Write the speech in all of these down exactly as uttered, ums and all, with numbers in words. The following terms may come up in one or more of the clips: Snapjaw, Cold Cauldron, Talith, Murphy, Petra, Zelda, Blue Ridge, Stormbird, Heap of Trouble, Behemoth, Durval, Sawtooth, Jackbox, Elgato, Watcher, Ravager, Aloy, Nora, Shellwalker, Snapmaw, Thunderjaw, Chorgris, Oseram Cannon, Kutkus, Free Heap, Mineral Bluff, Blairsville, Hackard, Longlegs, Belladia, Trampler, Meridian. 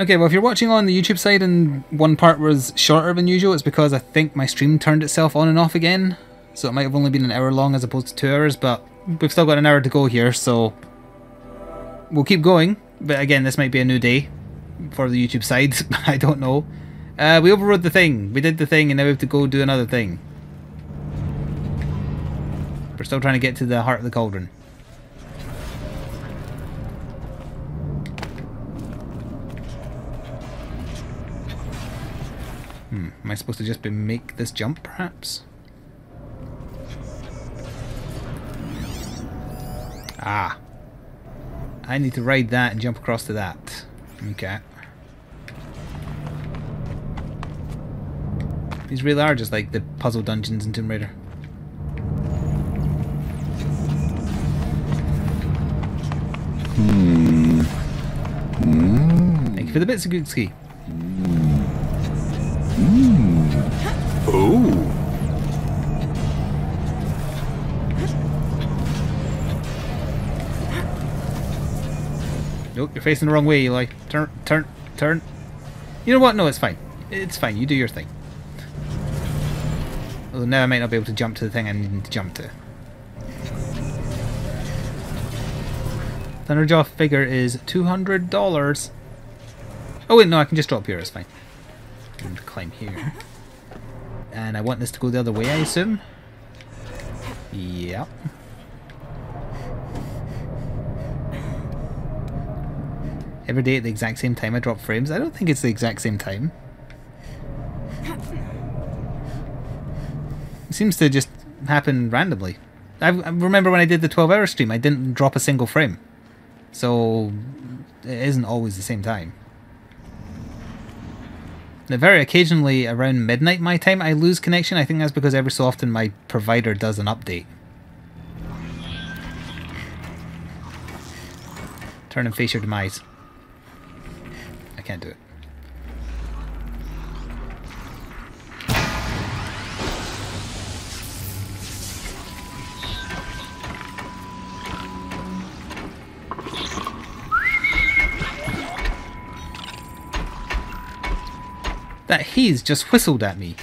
Okay, well if you're watching on the YouTube side and one part was shorter than usual, it's because I think my stream turned itself on and off again. So it might have only been an hour long as opposed to two hours, but we've still got an hour to go here, so we'll keep going. But again, this might be a new day for the YouTube side, I don't know. Uh, we overrode the thing. We did the thing and now we have to go do another thing. We're still trying to get to the heart of the cauldron. Hmm, am I supposed to just be make this jump perhaps? Ah. I need to ride that and jump across to that. Okay. These really are just like the puzzle dungeons in Tomb Raider. Mm. Mm. Thank you for the bits of good ski. Mm. Mm. Oh. Nope, you're facing the wrong way, Eli. Turn, turn, turn. You know what? No, it's fine. It's fine. You do your thing. Although now I might not be able to jump to the thing I need to jump to. Thunderjaw figure is two hundred dollars. Oh wait, no, I can just drop here. It's fine. And climb here. And I want this to go the other way, I assume. Yep. Every day at the exact same time I drop frames. I don't think it's the exact same time. It seems to just happen randomly. I remember when I did the twelve hour stream, I didn't drop a single frame. So it isn't always the same time. Now very occasionally around midnight my time I lose connection. I think that's because every so often my provider does an update. Turn and face your demise. I can't do it. That he's just whistled at me.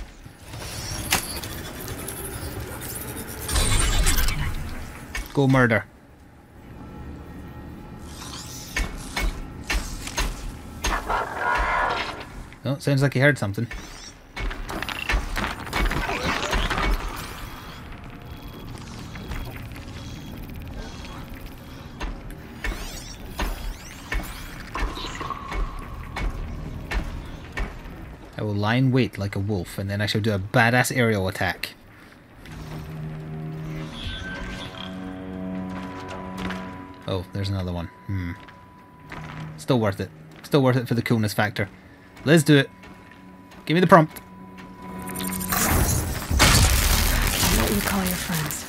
Go murder. Oh, sounds like he heard something. I will lie in wait like a wolf, and then I shall do a badass aerial attack. Oh, there's another one. Hmm. Still worth it. Still worth it for the coolness factor. Let's do it. Give me the prompt. What you call your friends.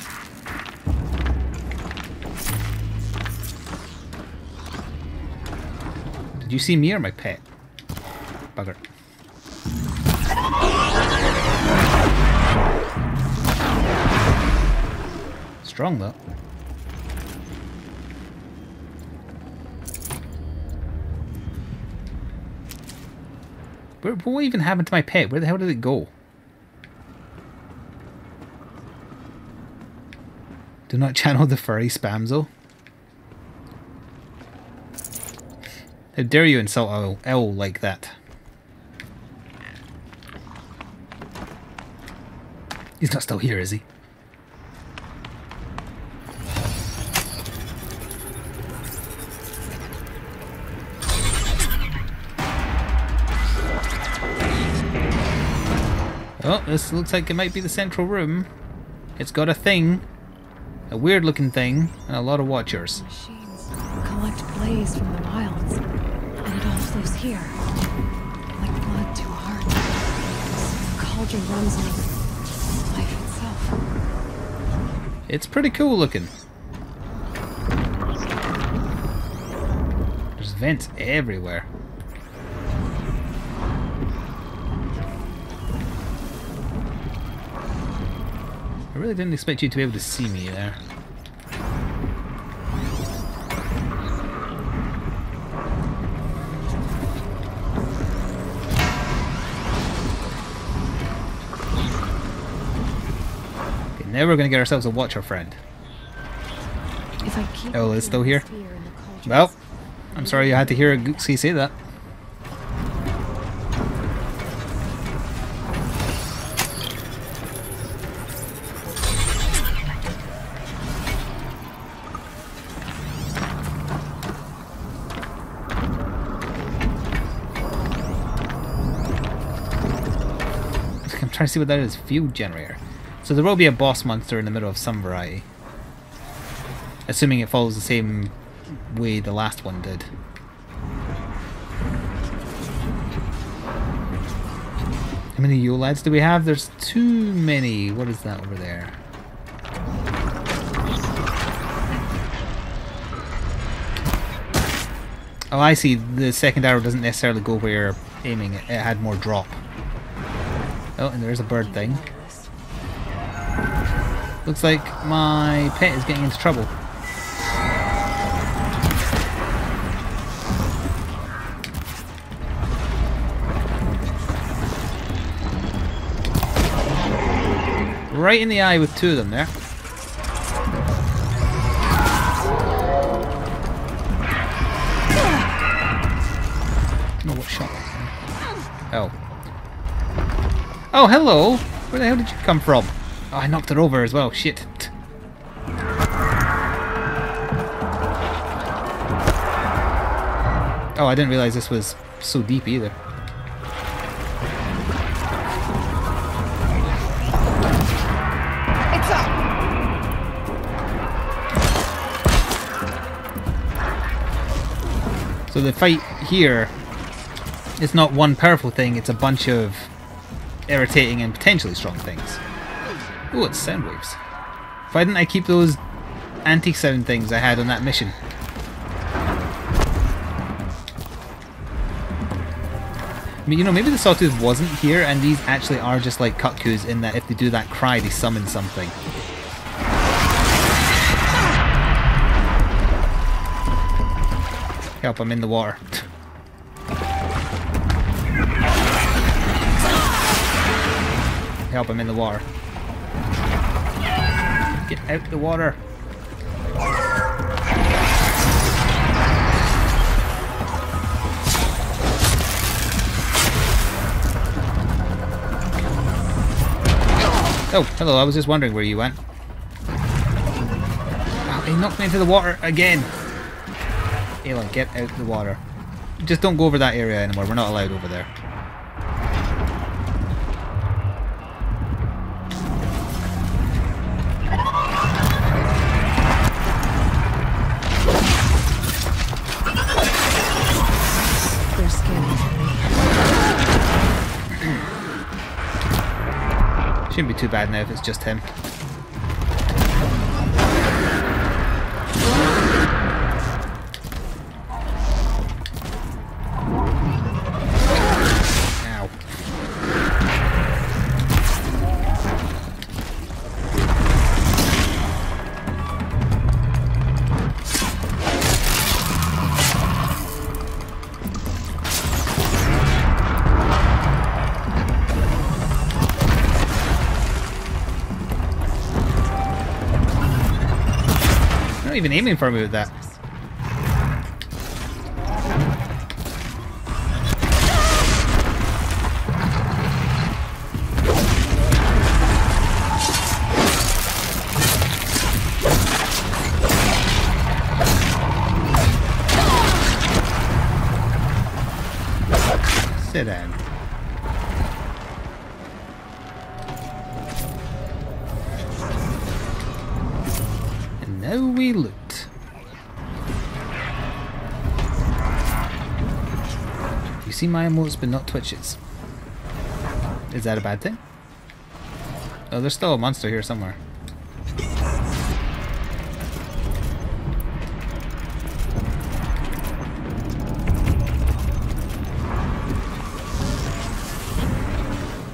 Did you see me or my pet? Bugger. Strong though. Where, what even happened to my pet? Where the hell did it go? Do not channel the furry spamzo. How dare you insult Owl, Owl like that? He's not still here, is he? Oh, this looks like it might be the central room. It's got a thing, a weird looking thing, and a lot of watchers. Machines collect blaze from the wilds, and it all flows here, like blood to a heart. The cauldron runs like life itself. It's pretty cool looking. There's vents everywhere. I really didn't expect you to be able to see me there. Now we're going to get ourselves a Watcher friend. If I keep oh, it's still here. here well, I'm sorry you had to hear Gooksy say that. I'm trying to see what that is. Field generator. So there will be a boss monster in the middle of some variety. Assuming it follows the same way the last one did. How many Yolads do we have? There's too many. What is that over there? Oh, I see. The second arrow doesn't necessarily go where you're aiming. It had more drop. Oh, and there's a bird thing. Looks like my pet is getting into trouble. Right in the eye with two of them there. No, what shot was that? Oh. Oh, hello! Where the hell did you come from? Oh, I knocked her over as well. Shit. Oh, I didn't realize this was so deep either. So the fight here, it's not one powerful thing, it's a bunch of irritating and potentially strong things. Oh, it's sound waves. Why didn't I keep those anti-sound things I had on that mission? I mean, you know, maybe the Sawtooth wasn't here and these actually are just like Kutkus in that if they do that cry, they summon something. Help, I'm in the water. Help, I'm in the water. Get out the water. Oh, hello, I was just wondering where you went. Oh, he knocked me into the water again. Aloy, get out the water. Just don't go over that area anymore. We're not allowed over there. They're scared of me. Shouldn't be too bad now if it's just him. Even aiming for me with that. Sit down. And now we look. See my emotes but not Twitches. Is that a bad thing? Oh, there's still a monster here somewhere.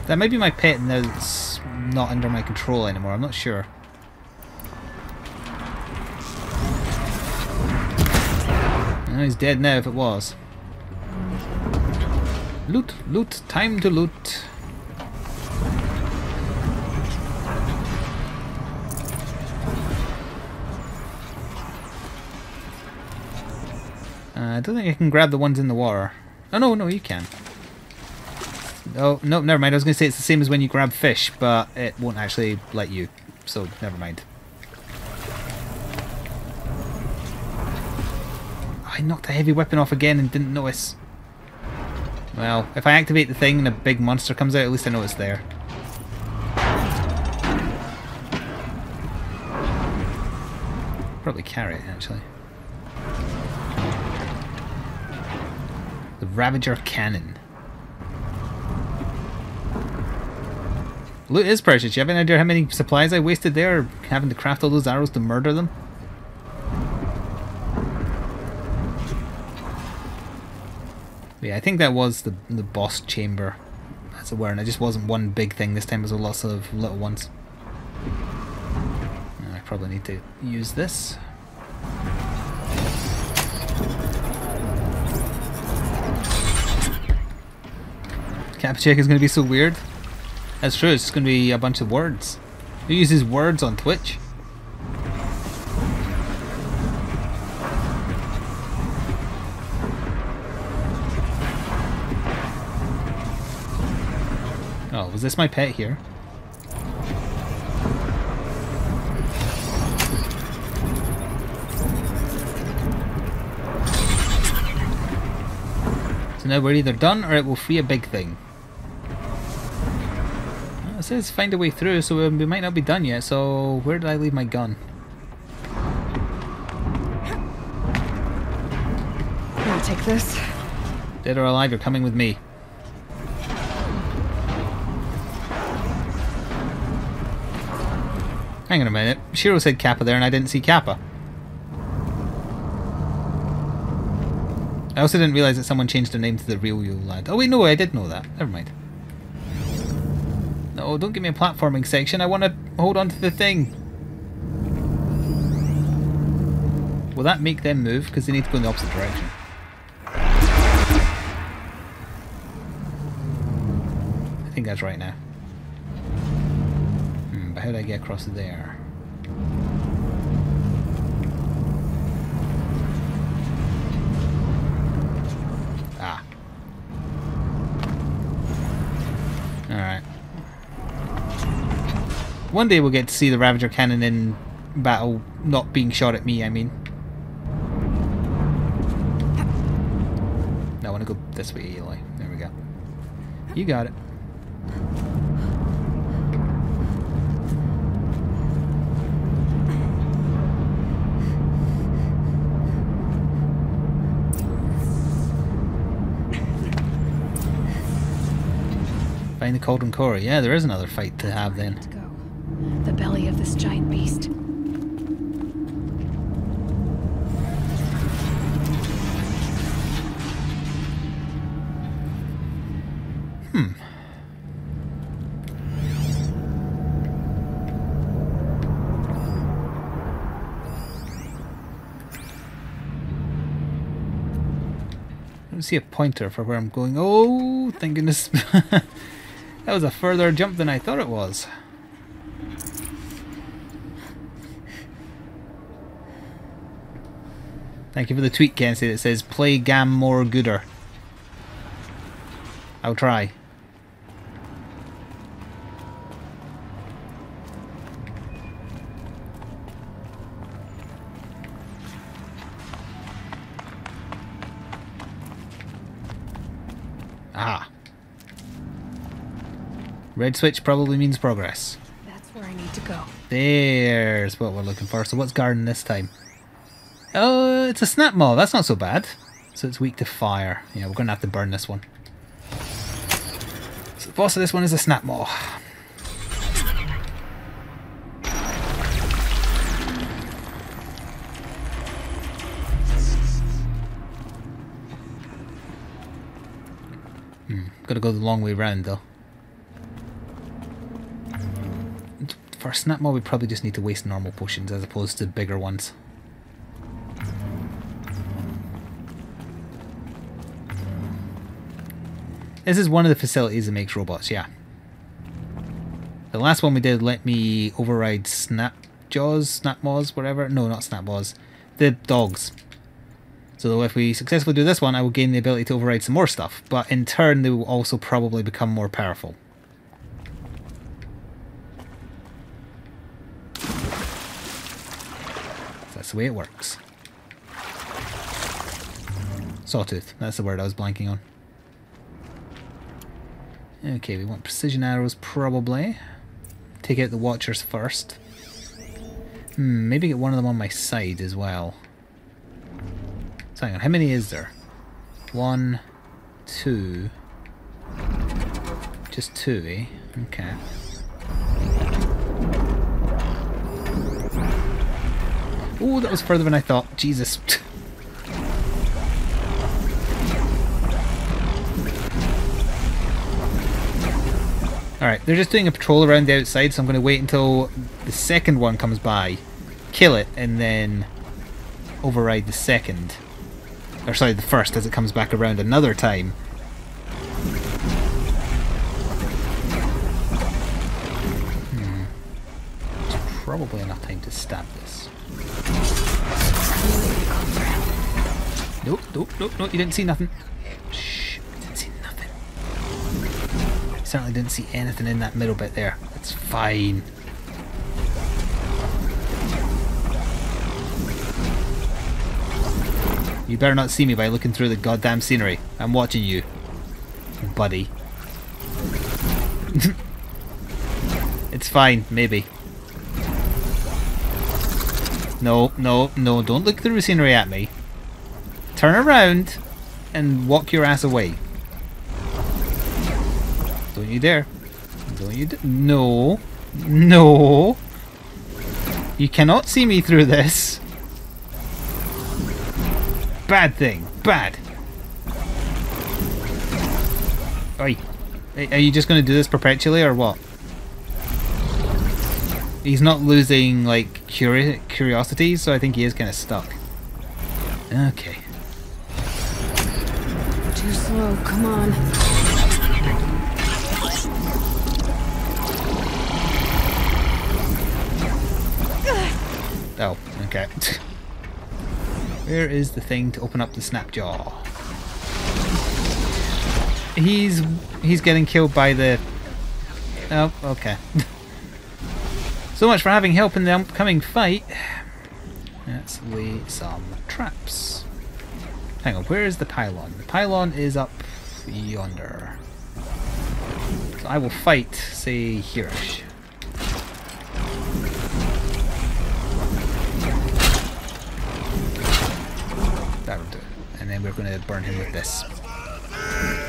That might be my pet now that's not under my control anymore, I'm not sure. No, he's dead now if it was. Loot, loot, time to loot. Uh, I don't think I can grab the ones in the water. Oh, no, no, you can. Oh, no, never mind. I was going to say it's the same as when you grab fish, but it won't actually let you. So, never mind. I knocked a heavy weapon off again and didn't notice. Well, if I activate the thing and a big monster comes out, at least I know it's there. Probably carry it, actually. The Ravager Cannon. Loot is precious. You have any idea how many supplies I wasted there, having to craft all those arrows to murder them? Yeah, I think that was the, the boss chamber, as it were, and it just wasn't one big thing this time, it was lots of little ones. I probably need to use this. Capcheck is going to be so weird. That's true, it's just going to be a bunch of words. Who uses words on Twitch? Was this my pet here? So now we're either done or it will free a big thing. Well, it says find a way through, so we might not be done yet. So where did I leave my gun? I'll take this. Dead or alive, you're coming with me. Hang on a minute, Shiro said Kappa there and I didn't see Kappa. I also didn't realise that someone changed their name to the real Yule Lad. Oh wait, no, I did know that. Never mind. No, don't give me a platforming section, I want to hold on to the thing. Will that make them move? Because they need to go in the opposite direction. I think that's right now. How do I get across there? Ah. Alright. One day we'll get to see the Ravager Cannon in battle, not being shot at me, I mean. No, I want to go this way, Aloy. There we go. You got it. The Cauldron Core. Yeah, there is another fight to have then. Let's go. The belly of this giant beast. Hmm. I don't see a pointer for where I'm going. Oh, thank goodness. That was a further jump than I thought it was. Thank you for the tweet, Kenzie, that says, play Gam more gooder. I'll try. Ah. Red switch probably means progress. That's where I need to go. There's what we're looking for. So what's guarding this time? Oh, it's a Snapmaw. That's not so bad. So it's weak to fire. Yeah, we're going to have to burn this one. So the boss of this one is a Snapmaw. Hmm, gotta go the long way round though. For Snapmaw, we probably just need to waste normal potions as opposed to bigger ones. This is one of the facilities that makes robots, yeah. The last one we did let me override Snapjaws, Snapmaws, whatever. No, not Snapmaws. The dogs. So if we successfully do this one, I will gain the ability to override some more stuff, but in turn they will also probably become more powerful. That's the way it works. Sawtooth, that's the word I was blanking on. Okay, we want precision arrows probably. Take out the Watchers first. Hmm, maybe get one of them on my side as well. So hang on, how many is there? One, two, just two, eh? Okay. Oh, that was further than I thought. Jesus. Alright, they're just doing a patrol around the outside, so I'm going to wait until the second one comes by, kill it, and then override the second. Or sorry, the first as it comes back around another time. Hmm. It's probably enough time to stab this. Nope, nope, nope, nope, you didn't see nothing. Shh, didn't see nothing. Certainly didn't see anything in that middle bit there. That's fine. You better not see me by looking through the goddamn scenery. I'm watching you, buddy. It's fine, maybe. No, no, no, don't look through the scenery at me. Turn around and walk your ass away. Don't you dare. Don't you d- No. No. You cannot see me through this. Bad thing. Bad. Oi. Are you just going to do this perpetually or what? He's not losing, like, curi curiosity, so I think he is kind of stuck. Okay. Too slow. Come on. Oh, okay. Where is the thing to open up the Snapjaw? He's he's getting killed by the... Oh, okay. So much for having help in the upcoming fight. Let's lay some traps. Hang on, where is the pylon? The pylon is up yonder. So I will fight, say, here-ish. That'll do it. And then we're going to burn him with this.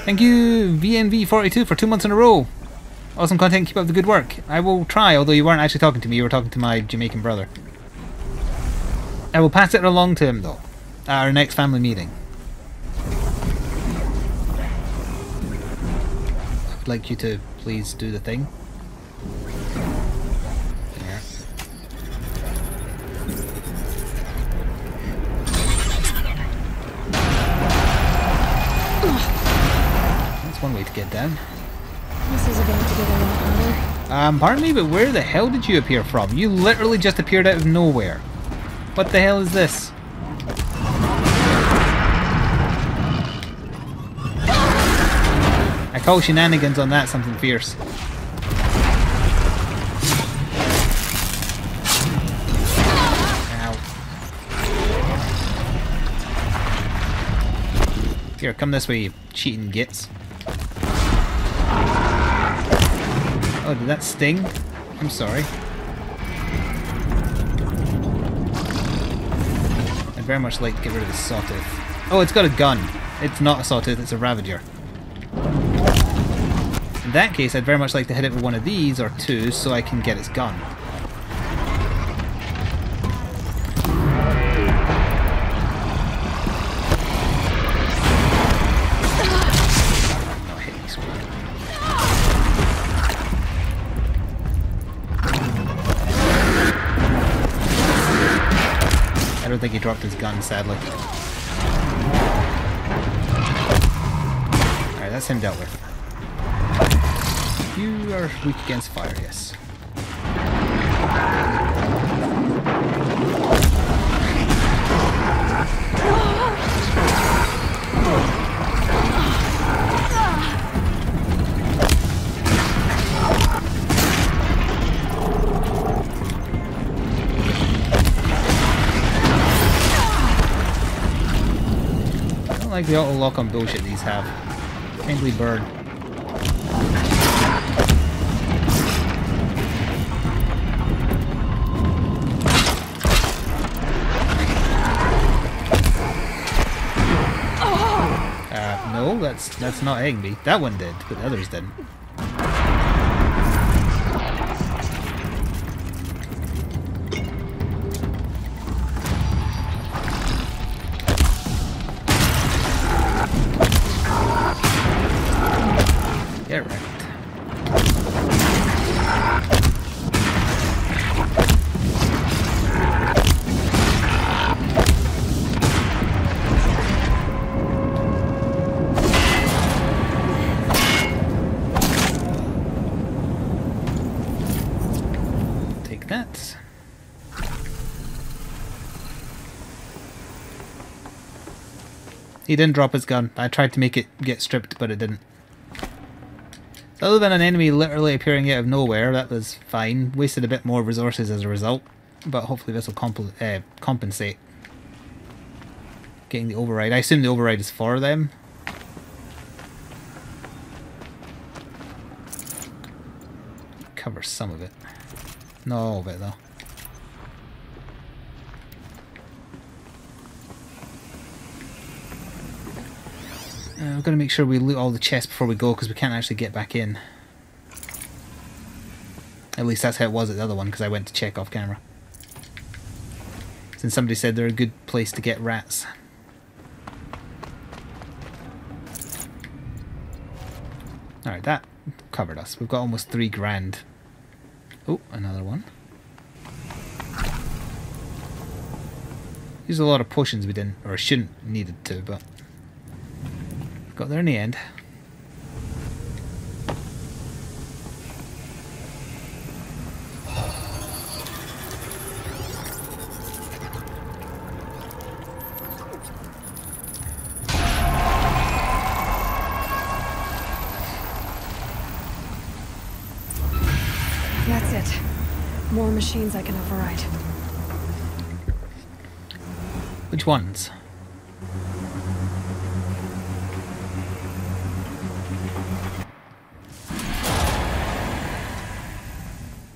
Thank you, V N V forty-two, for two months in a row. Awesome content, keep up the good work. I will try, although you weren't actually talking to me, you were talking to my Jamaican brother. I will pass it along to him, though, at our next family meeting. I would like you to please do the thing. One way to get down. This is about to get out of order. Um, pardon me, but where the hell did you appear from? You literally just appeared out of nowhere. What the hell is this? I call shenanigans on that something fierce. Ow. Here, come this way, you cheating gits. Oh, did that sting? I'm sorry. I'd very much like to get rid of the Sawtooth. Oh, it's got a gun. It's not a Sawtooth, it's a Ravager. In that case, I'd very much like to hit it with one of these, or two, so I can get its gun. I think he dropped his gun, sadly. Alright, that's him dealt with. You are weak against fire, yes. don't like the auto-lock on bullshit these have. Angry bird. Oh. Uh, no, that's that's not egg meat. That one did, but the others didn't. He didn't drop his gun. I tried to make it get stripped, but it didn't. So other than an enemy literally appearing out of nowhere, that was fine. Wasted a bit more resources as a result, but hopefully this will comp uh, compensate. Getting the override. I assume the override is for them. Cover some of it. Not all of it, though. I'm going to make sure we loot all the chests before we go, because we can't actually get back in. At least that's how it was at the other one, because I went to check off camera. Since somebody said they're a good place to get rats. Alright, that covered us. We've got almost three grand. Oh, another one. There's a lot of potions we didn't, or shouldn't, needed to, but... got there in the end. That's it. More machines I can override. Which ones?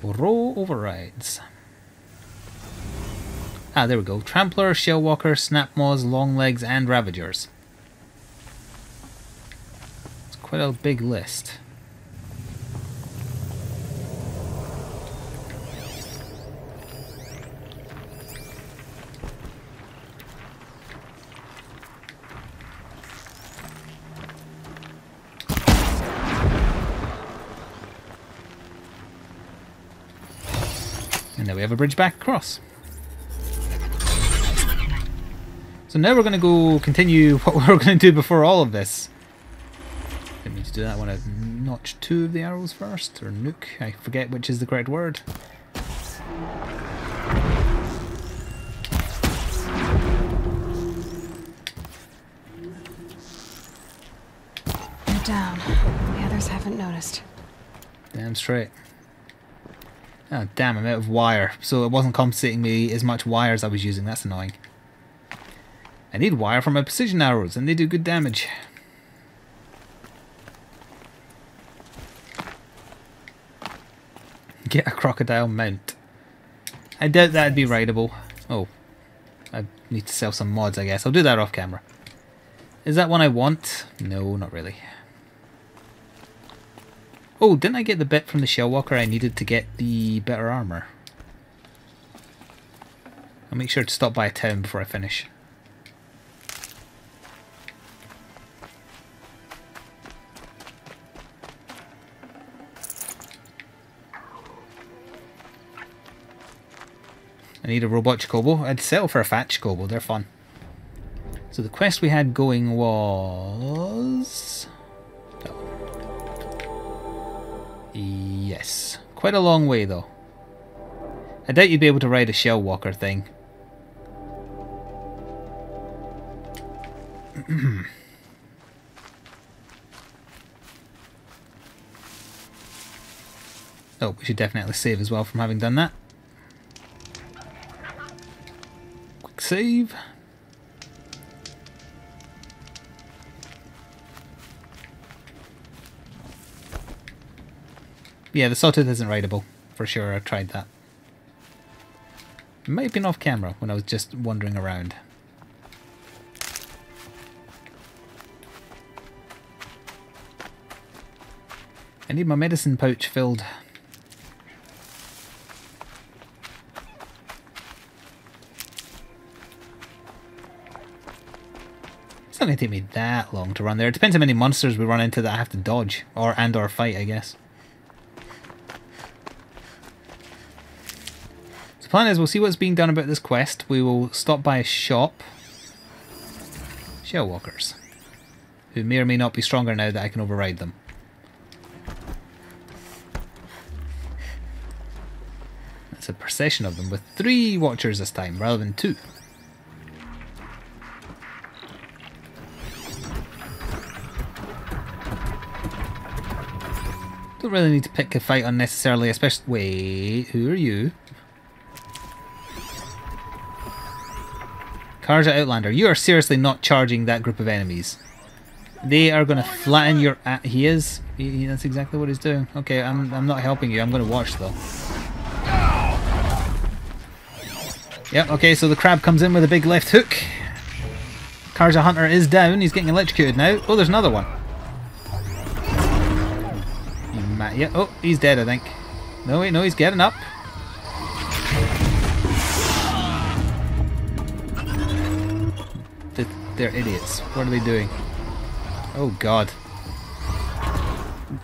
Row overrides. Ah, there we go. Trampler, Shellwalker, Snapmaws, Longlegs, and Ravagers. It's quite a big list. We have a bridge back across. So now we're going to go continue what we were going to do before all of this. Didn't mean to do that. I want to notch two of the arrows first, or nuke. I forget which is the correct word. They're down. The others haven't noticed. Damn straight. Oh damn, I'm out of wire, so it wasn't compensating me as much wire as I was using, that's annoying. I need wire for my precision arrows, and they do good damage. Get a crocodile mount. I doubt that'd be rideable. Oh, I need to sell some mods I guess, I'll do that off camera. Is that one I want? No, not really. Oh, didn't I get the bit from the Shellwalker I needed to get the better armour? I'll make sure to stop by a town before I finish. I need a robot chocobo. I'd settle for a fat chocobo, they're fun. So the quest we had going was... yes. Quite a long way though. I doubt you'd be able to ride a Shellwalker thing. Oh, we should definitely save as well from having done that. Quick save. Yeah, the Sawtooth isn't rideable, for sure. I've tried that. It might have been off camera when I was just wandering around. I need my medicine pouch filled. It's not going to take me that long to run there. It depends how many monsters we run into that I have to dodge, or and or fight, I guess. So the plan is we'll see what's being done about this quest. We will stop by a shop. Shellwalkers, who may or may not be stronger now that I can override them. It's a procession of them with three watchers this time rather than two. Don't really need to pick a fight unnecessarily, especially... Wait, who are you? Karja Outlander, you are seriously not charging that group of enemies. They are going to flatten your... A he is? He, he, that's exactly what he's doing. Okay, I'm, I'm not helping you. I'm going to watch though. Yep, okay, so the crab comes in with a big left hook. Karja Hunter is down. He's getting electrocuted now. Oh, there's another one. Yeah. Oh, he's dead, I think. No, wait, no, he's getting up. They're idiots. What are they doing? Oh, God.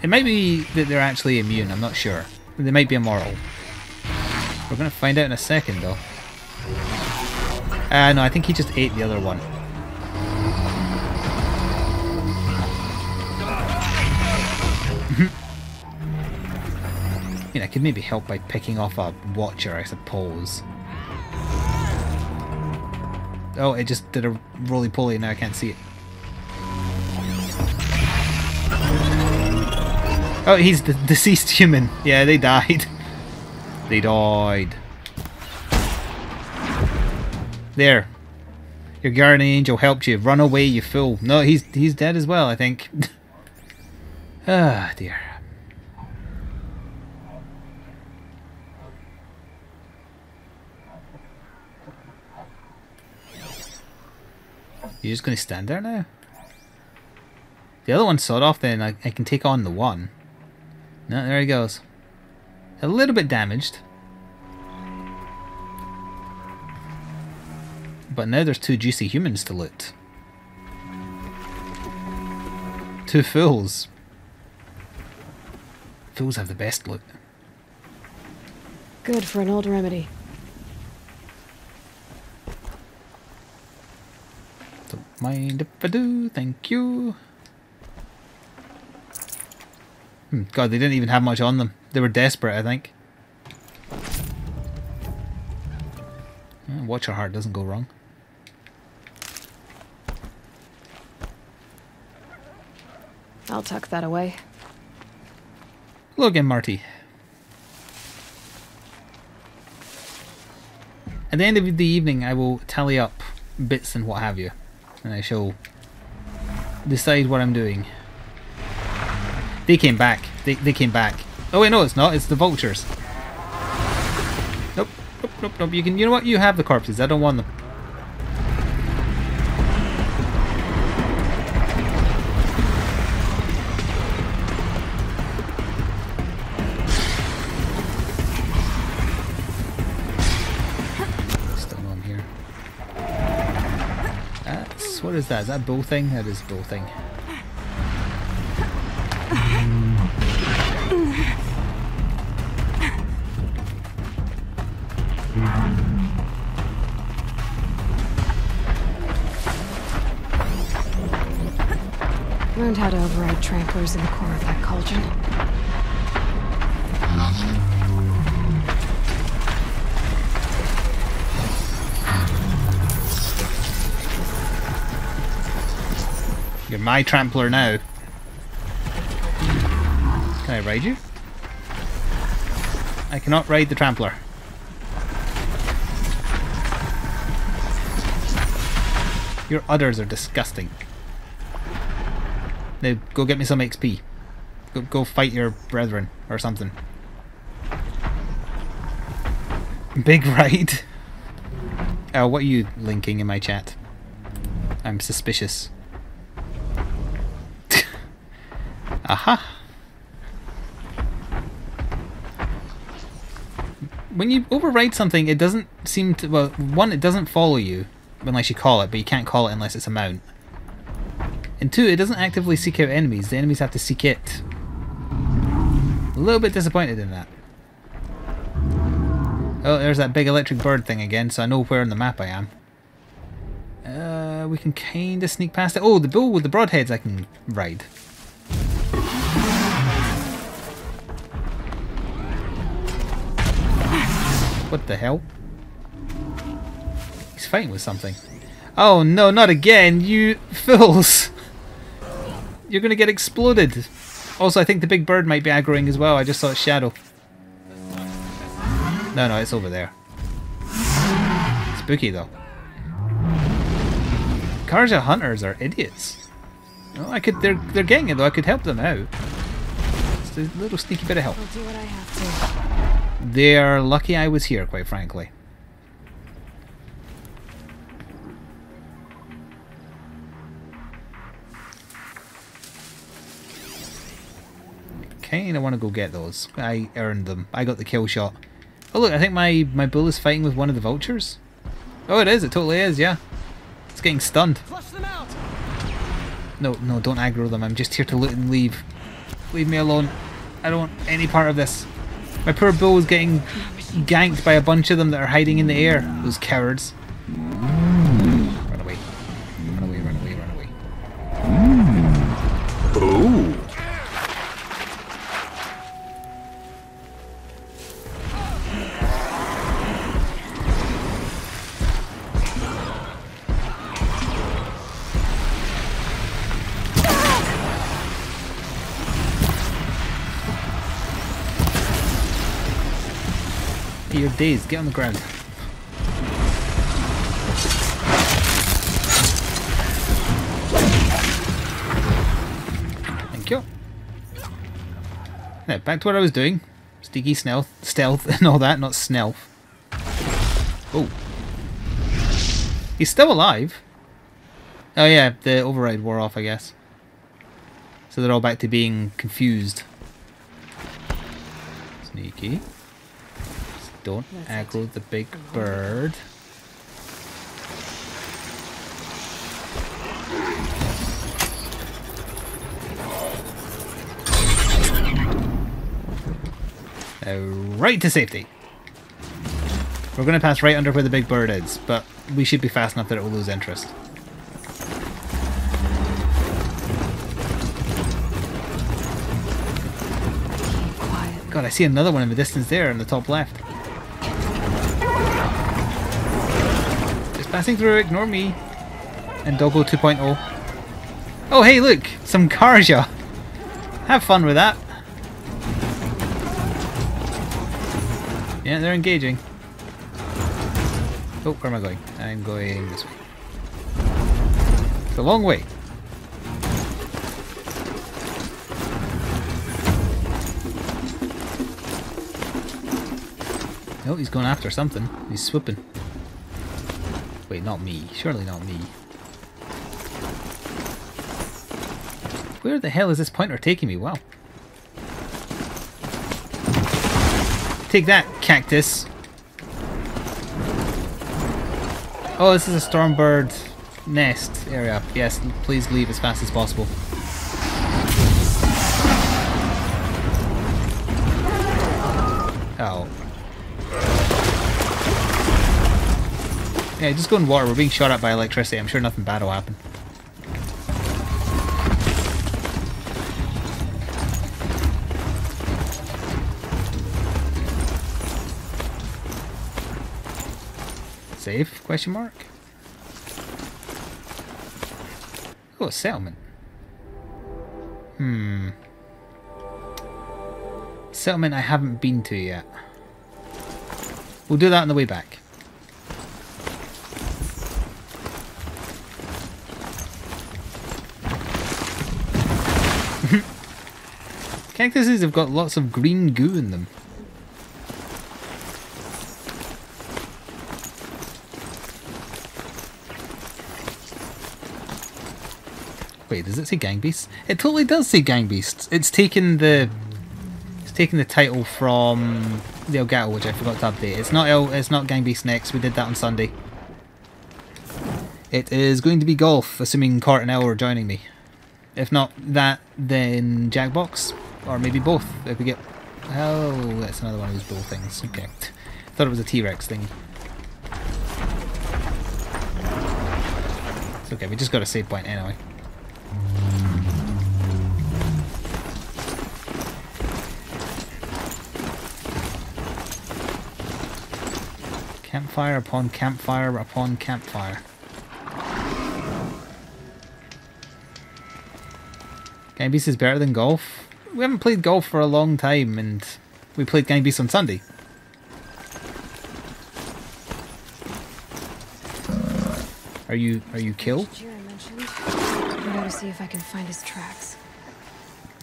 It might be that they're actually immune. I'm not sure. They might be immoral. We're going to find out in a second, though. Ah, uh, no, I think he just ate the other one. I mean, I could maybe help by picking off a watcher, I suppose. Oh, it just did a roly-poly and now I can't see it. Oh, he's the deceased human. Yeah, they died. They died. There. Your guardian angel helped you. Run away, you fool. No, he's he's dead as well, I think. Ah, dear. You're just going to stand there now? The other one's sawed off then. I, I can take on the one. No, there he goes. A little bit damaged. But now there's two juicy humans to loot. Two fools. Fools have the best loot. Good for an old remedy. Mind if I do, thank you. Hmm, God, they didn't even have much on them. They were desperate, I think. Yeah, watch your heart, doesn't go wrong. I'll tuck that away. Hello again, Marty. At the end of the evening, I will tally up bits and what have you. And I shall decide what I'm doing. They came back. They, they came back. Oh wait, no, it's not. It's the vultures. Nope, nope, nope, nope. You can. You know what? You have the corpses. I don't want them. What is that? Is that a bull thing? That is a bull thing. Learned how to override tramplers in the core of that cauldron. You're my trampler now. Can I ride you? I cannot ride the trampler. Your udders are disgusting. Now go get me some X P. go, go fight your brethren or something. Big right. Uh, what are you linking in my chat? I'm suspicious. Aha. When you override something, it doesn't seem to... Well, one, it doesn't follow you unless you call it, but you can't call it unless it's a mount. And two, it doesn't actively seek out enemies. The enemies have to seek it. A little bit disappointed in that. Oh, there's that big electric bird thing again, so I know where on the map I am. Uh, we can kind of sneak past it. Oh, the bull with the broadheads I can ride. What the hell? He's fighting with something. Oh no, not again, you fools! You're gonna get exploded. Also, I think the big bird might be aggroing as well. I just saw its shadow. No, no, it's over there. Spooky though. Karja hunters are idiots. Well, I could—they're—they're they're getting it though. I could help them out. It's a little sneaky bit of help. I'll do what I have to. They're lucky I was here, quite frankly. Kinda wanna go get those. I earned them. I got the kill shot. Oh look, I think my, my bull is fighting with one of the vultures. Oh it is, it totally is, yeah. It's getting stunned. Flush them out. No, no, don't aggro them. I'm just here to loot and leave. Leave me alone. I don't want any part of this. My poor bull is getting ganked by a bunch of them that are hiding in the air. Those cowards. Run away. Run away, run away, run away. Ooh. You're dazed. Get on the ground. Thank you. Now, back to what I was doing. Sneaky stealth, stealth and all that, not snelf. Oh. He's still alive. Oh yeah, the override wore off, I guess. So they're all back to being confused. Sneaky. Don't aggro the big bird. Now, right to safety. We're going to pass right under where the big bird is, but we should be fast enough that it will lose interest. God, I see another one in the distance there in the top left. Passing through, ignore me. And Doggo two point oh. Oh hey look! Some Karja! Have fun with that. Yeah, they're engaging. Oh, where am I going? I'm going this way. It's a long way. Oh, he's going after something. He's swooping. Wait, not me. Surely not me. Where the hell is this pointer taking me? Wow. Take that, cactus. Oh, this is a Stormbird nest area. Yes, please leave as fast as possible. Oh. Yeah, just go in water. We're being shot at by electricity. I'm sure nothing bad will happen. Save? Question mark? Oh, a settlement. Hmm. Settlement I haven't been to yet. We'll do that on the way back. Cactuses have got lots of green goo in them. Wait, does it say gang beasts? It totally does say gang beasts. It's taken the it's taken the title from the Elgato, which I forgot to update. It's not El, it's not gang beasts next. We did that on Sunday. It is going to be golf, assuming Cart and El are joining me. If not that, then Jackbox, or maybe both. If we get oh, that's another one of those bowl things. Okay, thought it was a T-Rex thing. It's okay. We just got a save point anyway. Campfire upon campfire upon campfire. Gang Beasts is better than golf. We haven't played golf for a long time, and we played Gang Beasts on Sunday. Are you are you killed? I'm going to see if I can find his tracks.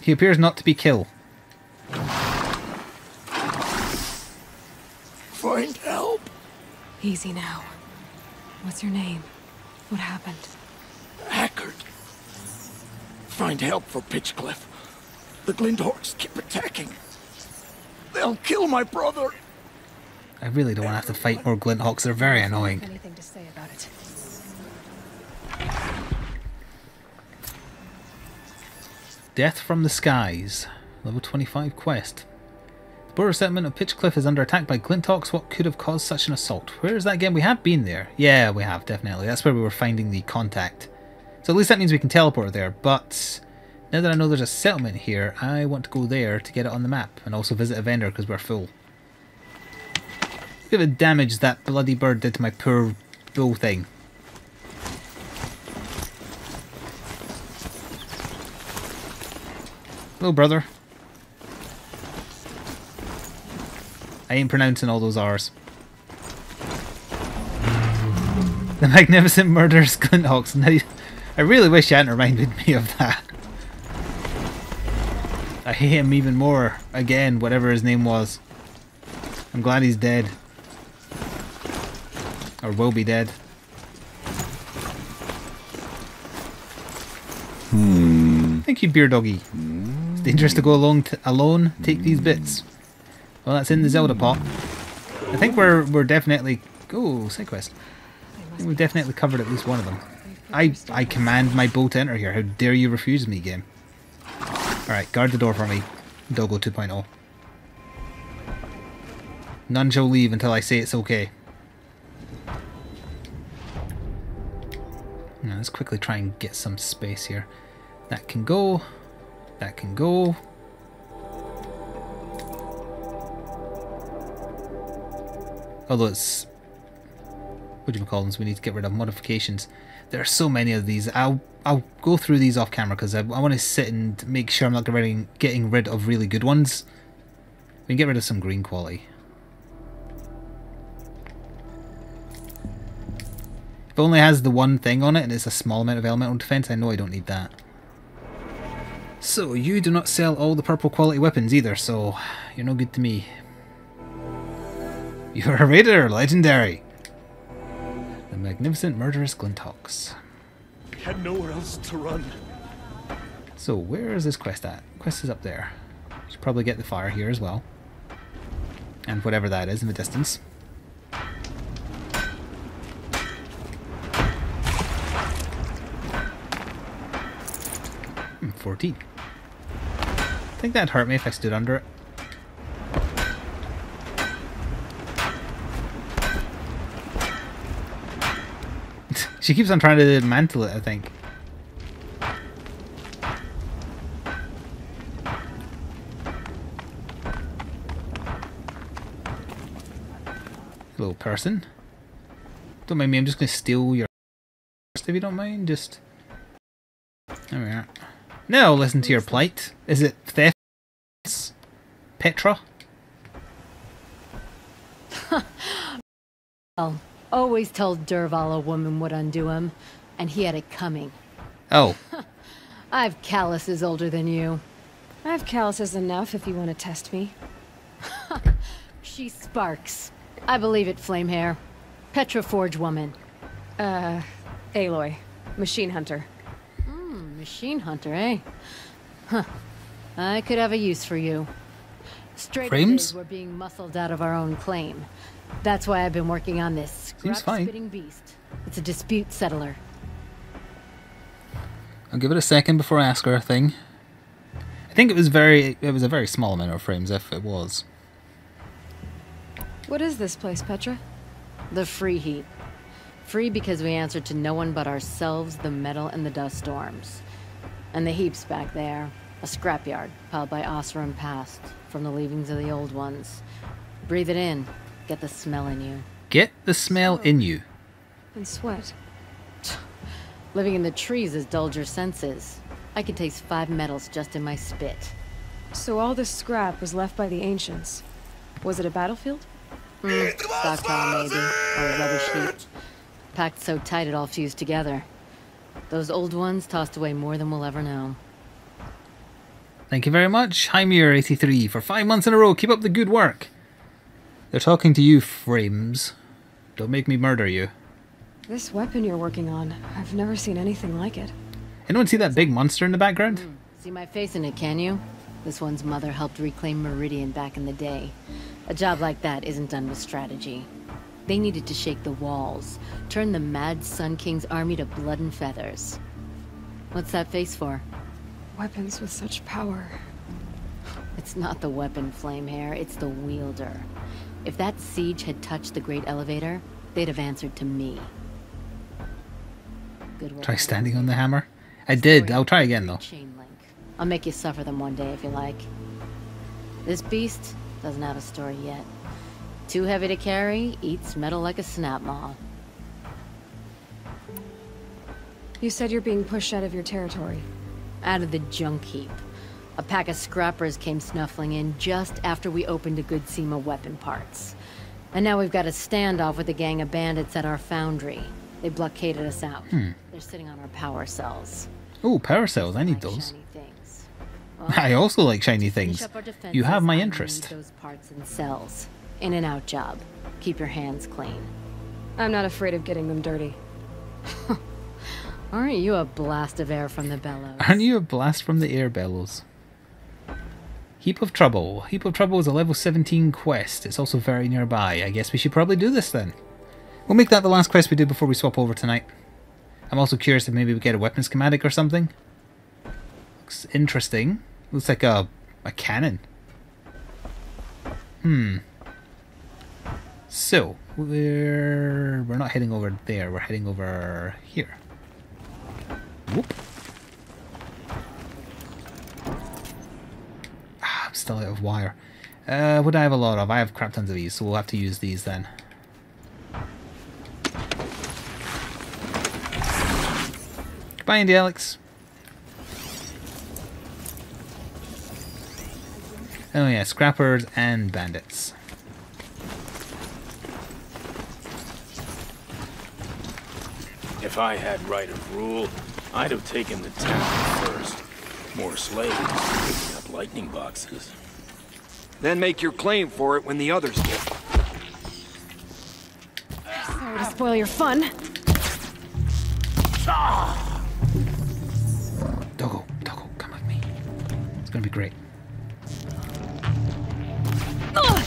He appears not to be killed. Find help. Easy now. What's your name? What happened? Hackard. Find help for Pitchcliffe. The Glinthawks keep attacking. They'll kill my brother. I really don't want to have to fight more Glinthawks. They're very annoying. Anything to say about it? Death from the Skies. Level twenty-five quest. The border settlement of Pitchcliffe is under attack by Glinthawks. What could have caused such an assault? Where is that again? We have been there. Yeah, we have, definitely. That's where we were finding the contact. So at least that means we can teleport there, but now that I know there's a settlement here, I want to go there to get it on the map and also visit a vendor because we're full. Look at the damage that bloody bird did to my poor bull thing. Hello, brother. I ain't pronouncing all those R's. The magnificent murderous Glinthawks. Now, I really wish you hadn't reminded me of that. I hate him even more. Again, whatever his name was. I'm glad he's dead. Or will be dead. Hmm. Thank you, beer doggy. Dangerous to go alone, t alone. Take these bits. Well, that's in the Zelda pot. I think we're we're definitely oh side quest. I think we've definitely covered at least one of them. I I command my bow to enter here. How dare you refuse me, game? All right, guard the door for me, Doggo two point oh. None shall leave until I say it's okay. Now, let's quickly try and get some space here. That can go. That can go. Although it's... whatchamacallums, we need to get rid of modifications. There are so many of these. I'll I'll go through these off camera because I, I want to sit and make sure I'm not getting, getting rid of really good ones. We can get rid of some green quality. If it only has the one thing on it and it's a small amount of elemental defense, I know I don't need that. So, you do not sell all the purple quality weapons either, so you're no good to me. You're a raider, legendary! The magnificent murderous Glinthawks. We had nowhere else to run. So, where is this quest at? Quest is up there. Should probably get the fire here as well. And whatever that is in the distance. Hmm, fourteen. I think that'd hurt me if I stood under it. She keeps on trying to dismantle it, I think. Hello, person. Don't mind me, I'm just going to steal your... if you don't mind, just... there we are. Now I'll listen to your plight. Is it theft? Petra? Oh. Always told Durval a woman would undo him, and he had it coming. Oh. I've calluses older than you. I have calluses enough if you want to test me. She sparks. I believe it, Flamehair. Petra Forge woman. Uh, Aloy. Machine Hunter. Hmm, Machine Hunter, eh? Huh. I could have a use for you. Straight frames? We're being muscled out of our own claim. That's why I've been working on this scrub-spitting beast. It's a dispute settler. I'll give it a second before I ask her a thing. I think it was very, it was a very small amount of frames, if it was. What is this place, Petra? The Free Heap. Free because we answer to no one but ourselves, the metal and the dust storms. And the heaps back there. A scrapyard piled by Oseram past from the leavings of the old ones. Breathe it in. Get the smell in you. Get the smell in you. And sweat. Living in the trees has dulled your senses. I could taste five metals just in my spit. So all this scrap was left by the ancients. Was it a battlefield? Mm, stockpile maybe, or a rubbish heap. Packed so tight it all fused together. Those old ones tossed away more than we'll ever know. Thank you very much, Hymir eighty-three, for five months in a row. Keep up the good work. They're talking to you, frames. Don't make me murder you. This weapon you're working on, I've never seen anything like it. Anyone see that big monster in the background? Mm, see my face in it, can you? This one's mother helped reclaim Meridian back in the day. A job like that isn't done with strategy. They needed to shake the walls, turn the mad Sun King's army to blood and feathers. What's that face for? Weapons with such power. It's not the weapon, Flamehair, it's the wielder. If that siege had touched the Great Elevator, they'd have answered to me. Good work. Try standing on the hammer? I did. I'll try again, though. Chain link. I'll make you suffer them one day if you like. This beast doesn't have a story yet. Too heavy to carry, eats metal like a snapmaw. You said you're being pushed out of your territory. Out of the junk heap. A pack of scrappers came snuffling in just after we opened a good seam of weapon parts. And now we've got a standoff with a gang of bandits at our foundry. They blockaded us out. Hmm. They're sitting on our power cells. Oh, power cells. I need like those. Well, I also like shiny things. You have my interest. Those parts and cells. In and out job. Keep your hands clean. I'm not afraid of getting them dirty. Aren't you a blast of air from the bellows? Aren't you a blast from the air bellows? Heap of Trouble. Heap of Trouble is a level seventeen quest. It's also very nearby. I guess we should probably do this then. We'll make that the last quest we do before we swap over tonight. I'm also curious if maybe we get a weapon schematic or something. Looks interesting. Looks like a, a cannon. Hmm. So, we're, we're not heading over there. We're heading over here. Whoop. Ah, I'm still out of wire. Uh, what do I have a lot of? I have crap tons of these, so we'll have to use these then. Goodbye, Andy Alex. Oh yeah, scrappers and bandits. If I had right of rule, I'd have taken the temple first. More slaves, picking up lightning boxes. Then make your claim for it when the others get. Sorry to spoil your fun. Doggo, Doggo, come with me. It's gonna be great. Uh.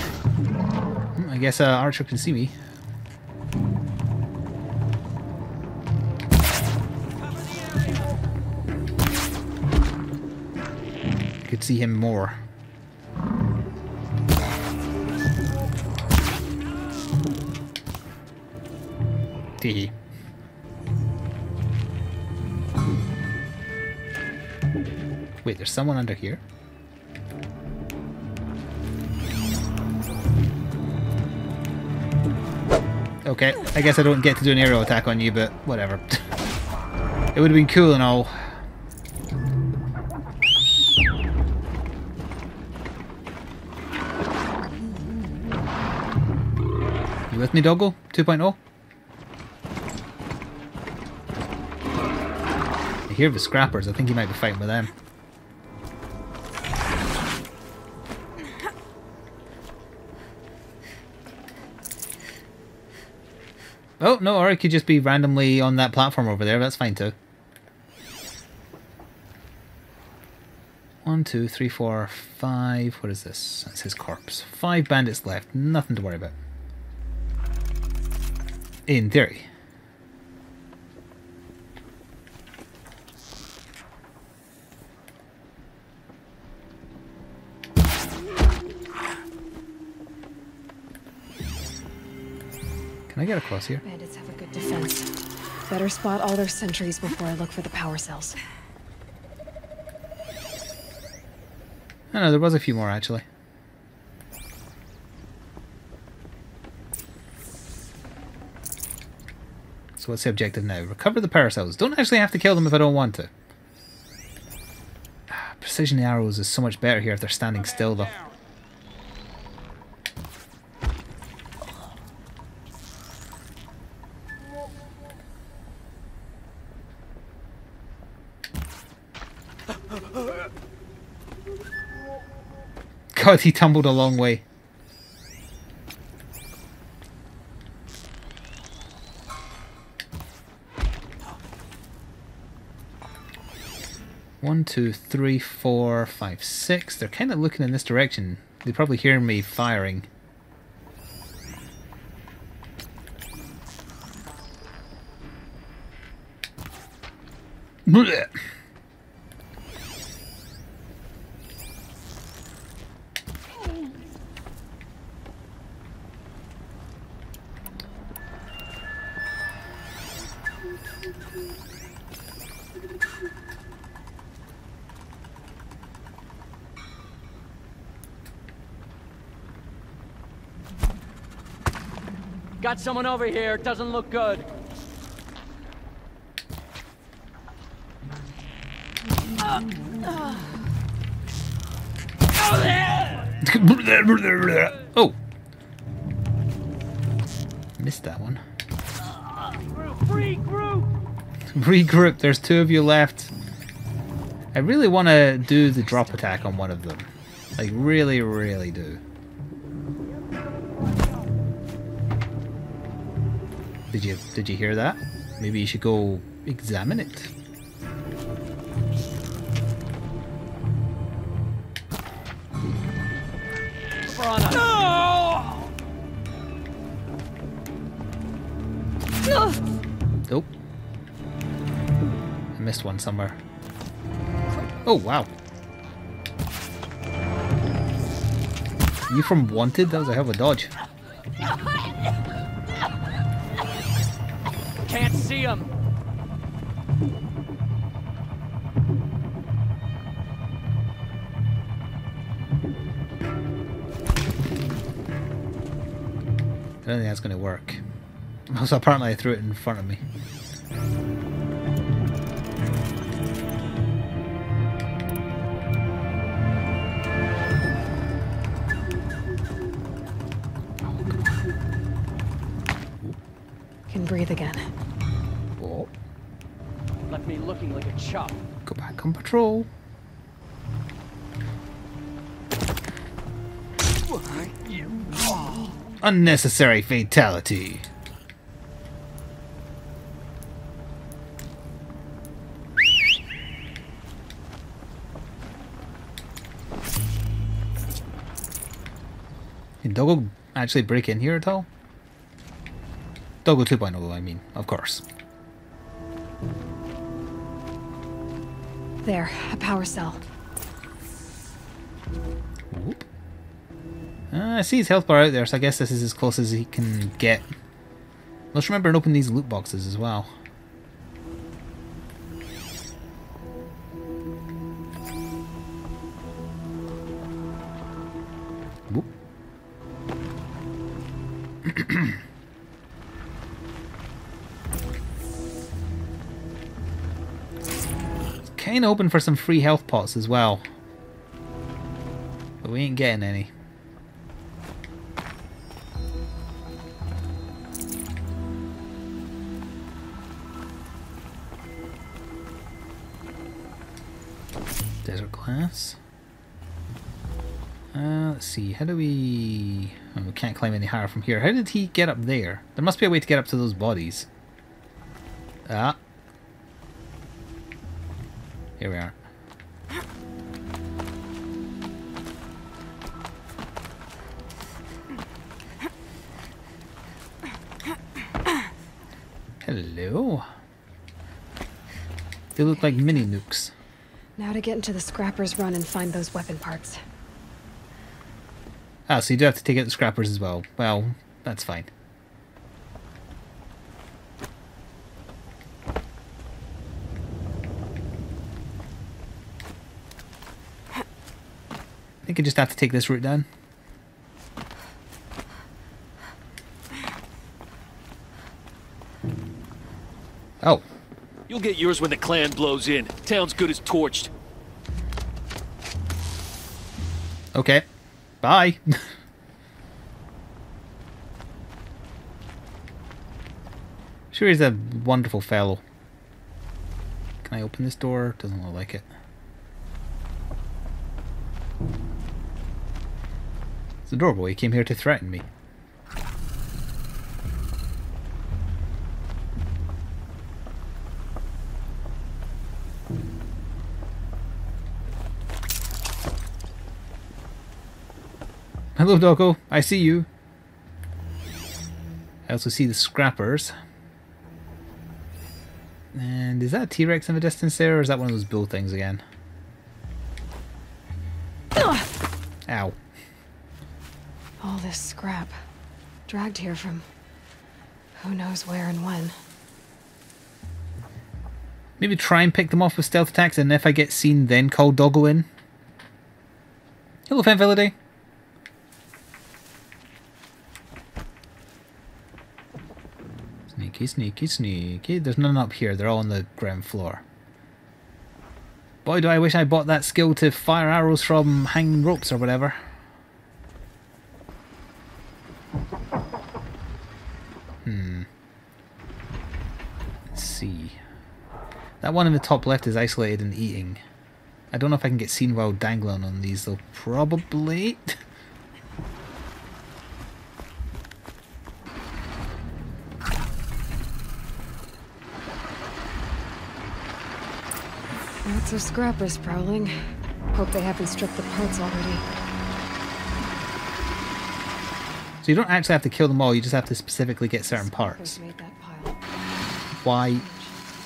I guess uh, Archer can see me. Could see him more. Tee. Wait, there's someone under here? Okay, I guess I don't get to do an aerial attack on you, but whatever. It would have been cool and all. You with me, Doggo? two point oh? I hear the scrappers. I think he might be fighting with them. Oh, no, or it could just be randomly on that platform over there. That's fine, too. One, two, three, four, five. What is this? That's his corpse. Five bandits left. Nothing to worry about. In theory. Can I get across here? Bandits have a good defense. Better spot all their sentries before I look for the power cells. I know, there was a few more actually. So what's the objective now? Recover the power cells. Don't actually have to kill them if I don't want to. Ah, precision arrows is so much better here if they're standing still though. God, he tumbled a long way. One, two, three, four, five, six. They're kind of looking in this direction. They probably hear me firing. Blech. Got someone over here. It doesn't look good. Uh, uh. Oh, there! Oh, missed that one. Uh, regroup. Regroup. There's two of you left. I really want to do the drop attack on one of them. Like really, really do. Did you, did you hear that? Maybe you should go examine it. No! No! Nope. I missed one somewhere. Oh, wow. You from Wanted? That was a hell of a dodge. Can't see him. I don't think that's going to work. Also, apparently I threw it in front of me. Can breathe again. Shop. Go back on patrol. Unnecessary fatality. Can Doggo actually break in here at all? Doggo two point oh, I mean, of course. There, a power cell. Whoop. Uh, I see his health bar out there, so I guess this is as close as he can get. Let's remember and open these loot boxes as well. Whoop. Kind of open for some free health pots as well, but we ain't getting any. Desert glass. Uh, let's see, how do we... Oh, we can't climb any higher from here. How did he get up there? There must be a way to get up to those bodies. Ah. Here we are. Hello. They look like mini nukes. Now to get into the Scrapper's Run and find those weapon parts. Ah, so you do have to take out the Scrappers as well. Well, that's fine. I think I just have to take this route down. Oh. You'll get yours when the clan blows in. Town's good as torched. Okay. Bye. Sure he's a wonderful fellow. Can I open this door? Doesn't look like it. It's adorable. He came here to threaten me. Hello, Doggo. I see you. I also see the Scrappers. And is that a T-Rex in the distance there, or is that one of those bull things again? Ow. All this scrap. Dragged here from who knows where and when. Maybe try and pick them off with stealth attacks, and if I get seen, then call Doggo in. Hello, Fan Velidae. Sneaky, sneaky, sneaky. There's none up here. They're all on the ground floor. Boy, do I wish I bought that skill to fire arrows from hanging ropes or whatever. Hmm. Let's see. That one in the top left is isolated and eating. I don't know if I can get seen while dangling on these though. Probably... Lots of scrappers prowling. Hope they haven't stripped the parts already. So you don't actually have to kill them all, you just have to specifically get certain parts. Made that pile. Why?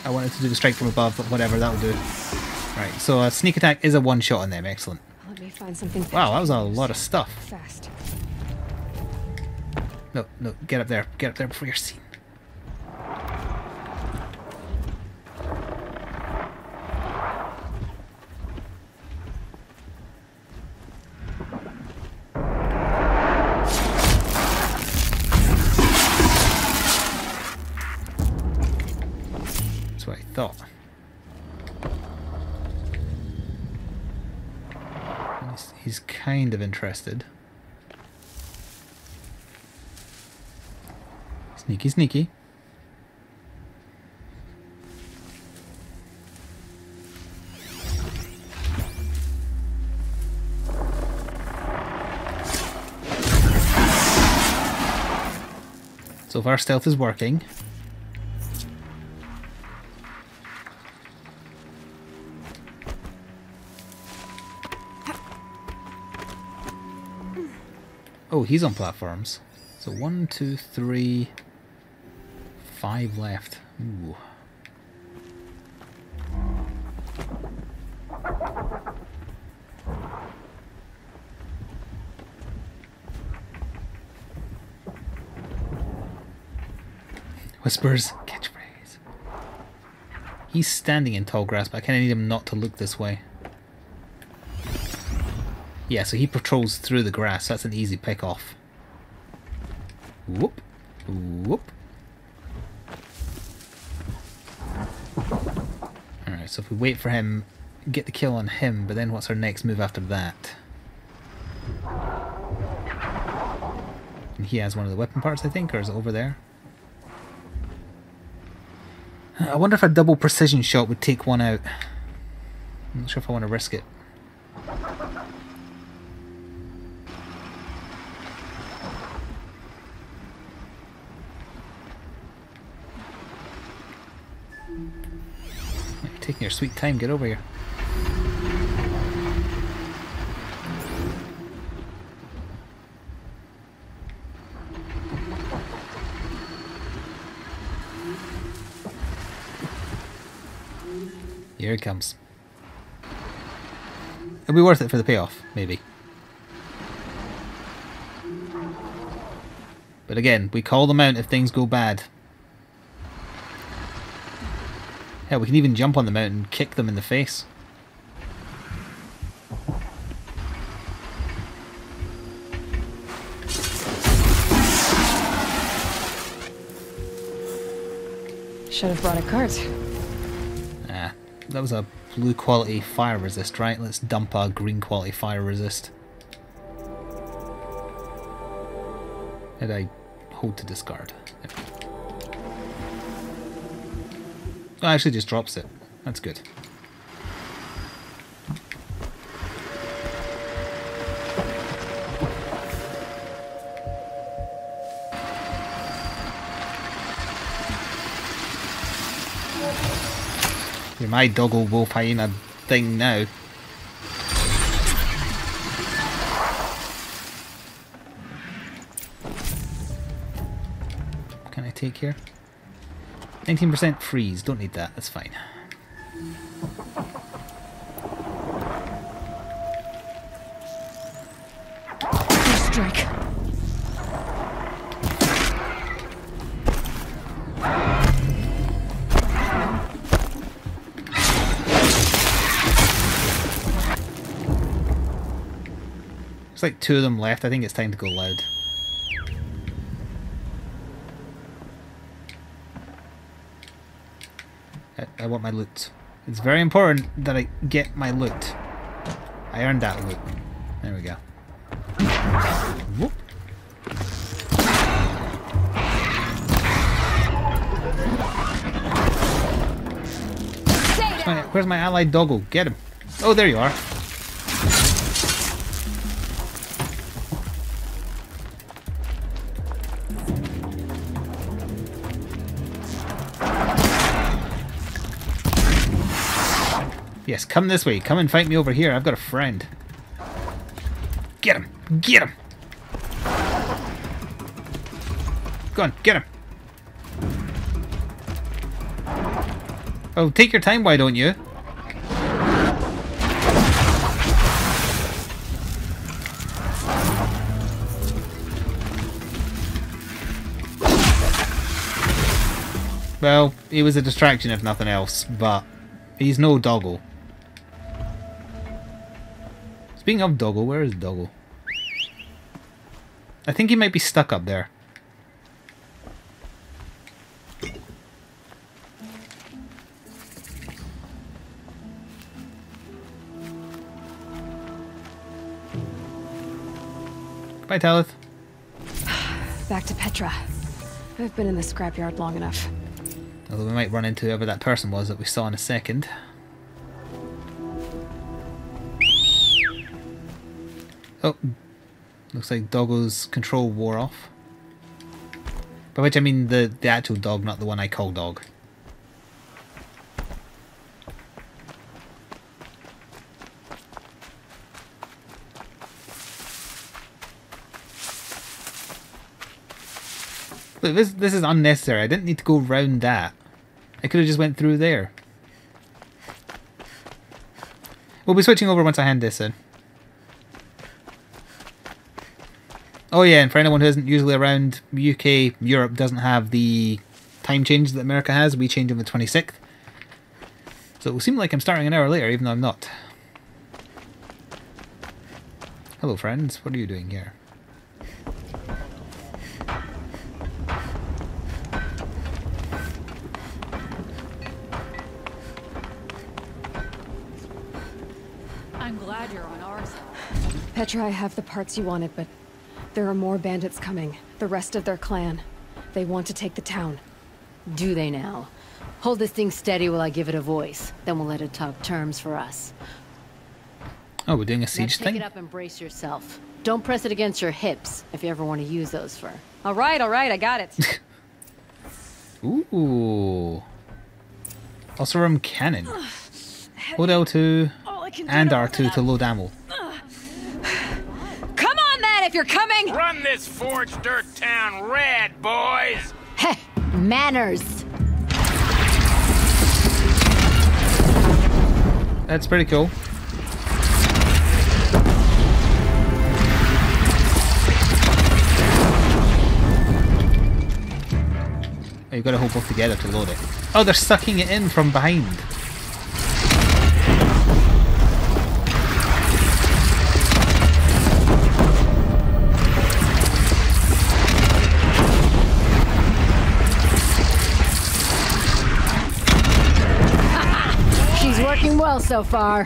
I wanted to do the strike from above, but whatever, that'll do. Right, so a sneak attack is a one-shot on them, excellent. Let me find something. Wow, that was a lot of stuff. Fast. No, no, get up there. Get up there before you're seen. Kind of interested. Sneaky, sneaky. So far, stealth is working. Oh, he's on platforms. So one, two, three, five left. Ooh. Whispers, catchphrase. He's standing in tall grass, but I kind of need him not to look this way. Yeah, so he patrols through the grass. That's an easy pick off. Whoop. Whoop. Alright, so if we wait for him, get the kill on him, but then what's our next move after that? And he has one of the weapon parts, I think, or is it over there? I wonder if a double precision shot would take one out. I'm not sure if I want to risk it. taking your sweet time. Get over here. Here it comes. It'll be worth it for the payoff, maybe. But again, we call them out if things go bad. Hell, we can even jump on them out and kick them in the face. Should have brought a cart. Ah, that was a blue quality fire resist, right? Let's dump a green quality fire resist. Did I hold to discard? Oh, actually just drops it. That's good. You're my doggo wolf hyena thing now. What can I take here? nineteen percent freeze, don't need that, that's fine. First strike. There's like two of them left, I think it's time to go loud. I want my loot. It's very important that I get my loot. I earned that loot. There we go. Whoop. Where's my, where's my allied doggo? Get him. Oh, there you are. Yes, come this way. Come and fight me over here. I've got a friend. Get him! Get him! Go on, get him! Oh, take your time, why don't you? Well, it was a distraction if nothing else, but he's no doggo. Speaking of doggo, where is doggo? I think he might be stuck up there. Bye, Talith. Back to Petra. I've been in the scrapyard long enough. Although we might run into whoever that person was that we saw in a second. Oh, looks like Doggo's control wore off. By which I mean the, the actual dog, not the one I call dog. Look, this, this is unnecessary. I didn't need to go round that. I could have just went through there. We'll be switching over once I hand this in. Oh yeah, and for anyone who isn't usually around, U K, Europe doesn't have the time change that America has. We change on the twenty-sixth. So it will seem like I'm starting an hour later, even though I'm not. Hello friends, what are you doing here? I'm glad you're on ours. Petra, I have the parts you wanted, but there are more bandits coming. The rest of their clan. They want to take the town. Do they now? Hold this thing steady while I give it a voice. Then we'll let it talk terms for us. Oh, we're doing a siege thing? Pick it up and brace yourself. Don't press it against your hips if you ever want to use those for... All right, all right, I got it. Ooh. Oseram Cannon. Hold L two and R two to load ammo. Come on then if you're coming! Run this forged dirt town red, boys! Heh, manners. That's pretty cool. You've got to hold both together to load it. Oh, they're sucking it in from behind. She's working well so far.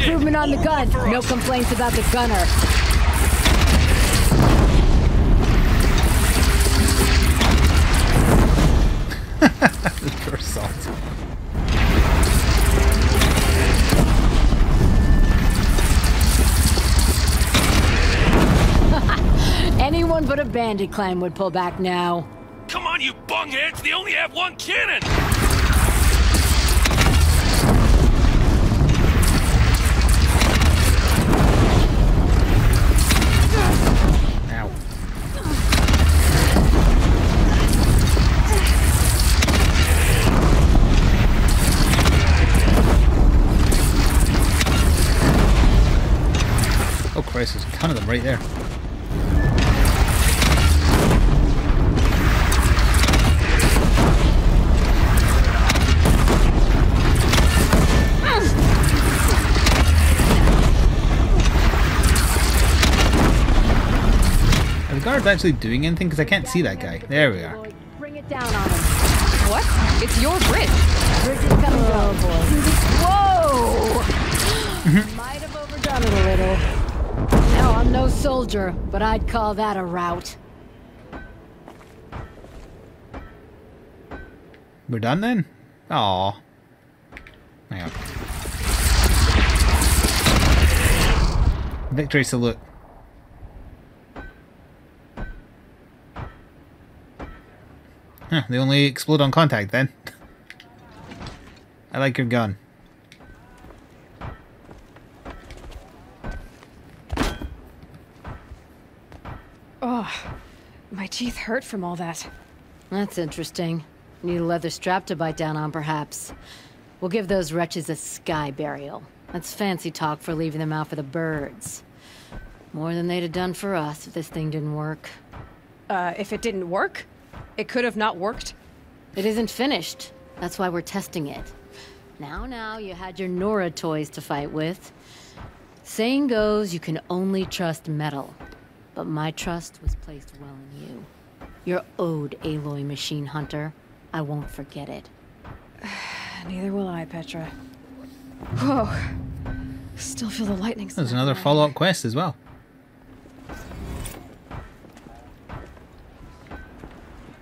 Improvement on the gun. No complaints about the gunner. The pure salt. Anyone but a bandit clan would pull back now. Come on, you bungheads! They only have one cannon! There's a ton of them right there. Are the guards actually doing anything? Because I can't see that guy. There we are. Bring it down on him. What? It's your bridge. Bridge is coming down, boys. Whoa! Might have overdone it a little. No, I'm no soldier, but I'd call that a rout. We're done then? Aww. Hang on. Victory salute. Huh, they only explode on contact then. I like your gun. Oh, my teeth hurt from all that. That's interesting. Need a leather strap to bite down on, perhaps. We'll give those wretches a sky burial. That's fancy talk for leaving them out for the birds. More than they'd have done for us if this thing didn't work. Uh, if it didn't work? It could have not worked? It isn't finished. That's why we're testing it. Now, now, you had your Nora toys to fight with. Saying goes, you can only trust metal. But my trust was placed well in you. You're owed, Aloy Machine Hunter. I won't forget it. Neither will I, Petra. Whoa. Still feel the lightning. There's another follow-up quest as well.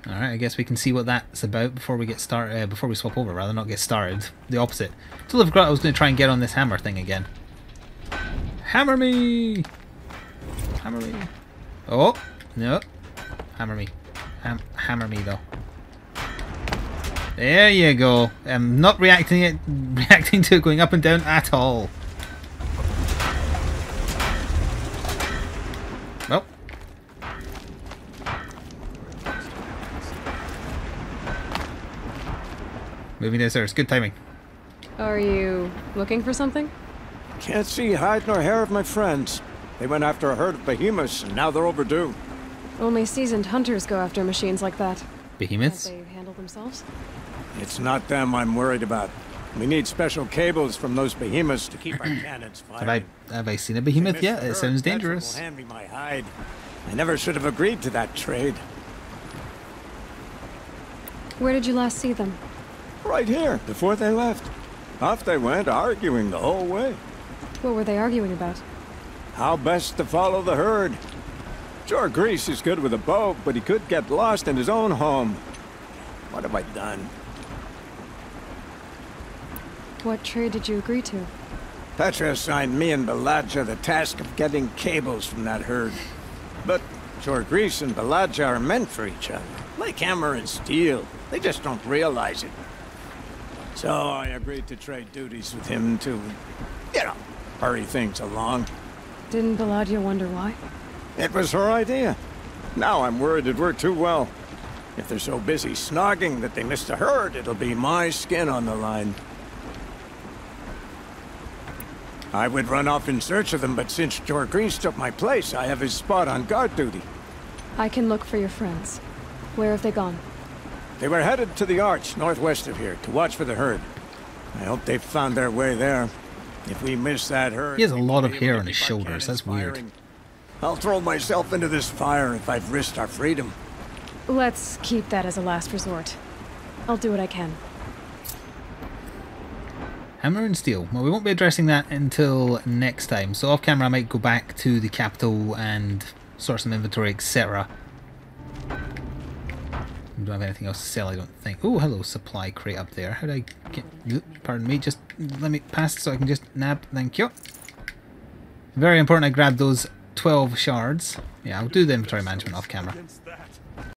Alright, I guess we can see what that's about before we get started. Uh, before we swap over, rather, not get started. The opposite. Still have forgot I was going to try and get on this hammer thing again. Hammer me! Hammer me. Oh, no. Hammer me. Ham hammer me, though. There you go. I'm not reacting it, reacting to it going up and down at all. Well. Moving this, there's good timing. Are you looking for something? Can't see hide nor hair of my friends. They went after a herd of behemoths, and now they're overdue. Only seasoned hunters go after machines like that. Behemoths? Can't they handle themselves? It's not them I'm worried about. We need special cables from those behemoths to keep our cannons firing. Have I, have I seen a behemoth yet? It sounds dangerous. Hand me my hide. I never should have agreed to that trade. Where did you last see them? Right here, before they left. Off they went, arguing the whole way. What were they arguing about? How best to follow the herd. Chorgris is good with a bow, but he could get lost in his own home. What have I done? What trade did you agree to? Petra assigned me and Belladia the task of getting cables from that herd. But Chorgris and Belladia are meant for each other. Like hammer and steel. They just don't realize it. So I agreed to trade duties with him to, you know, hurry things along. Didn't Belladia wonder why? It was her idea. Now I'm worried it worked too well. If they're so busy snogging that they missed the herd, it'll be my skin on the line. I would run off in search of them, but since Chorgris took my place, I have his spot on guard duty. I can look for your friends. Where have they gone? They were headed to the arch northwest of here to watch for the herd. I hope they found their way there. If we miss that herd... He has a lot of hair on his shoulders. That's weird. I'll throw myself into this fire if I've risked our freedom. Let's keep that as a last resort. I'll do what I can. Hammer and steel. Well, we won't be addressing that until next time. So off camera I might go back to the capital and sort some inventory, et cetera. Do I have anything else to sell? I don't think. Oh, hello, supply crate up there. How do I get... Pardon me, just let me pass so I can just nab. Thank you. Very important I grab those twelve shards. Yeah, I'll do the inventory management off camera.